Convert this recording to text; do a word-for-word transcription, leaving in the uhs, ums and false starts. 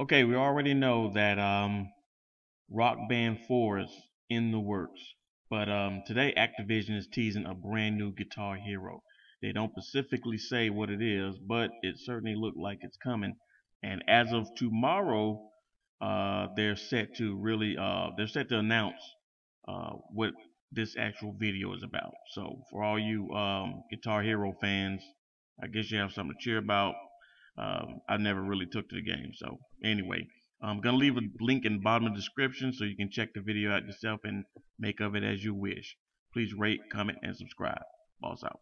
Okay, we already know that um, Rock Band four is in the works. But um, today Activision is teasing a brand new Guitar Hero. They don't specifically say what it is, but it certainly looked like it's coming. And as of tomorrow, uh, they're set to really, uh, they're set to announce uh, what this actual video is about. So for all you um, Guitar Hero fans, I guess you have something to cheer about. Um, I never really took to the game. So anyway, I'm going to leave a link in the bottom of the description so you can check the video out yourself and make of it as you wish. Please rate, comment, and subscribe. Boss out.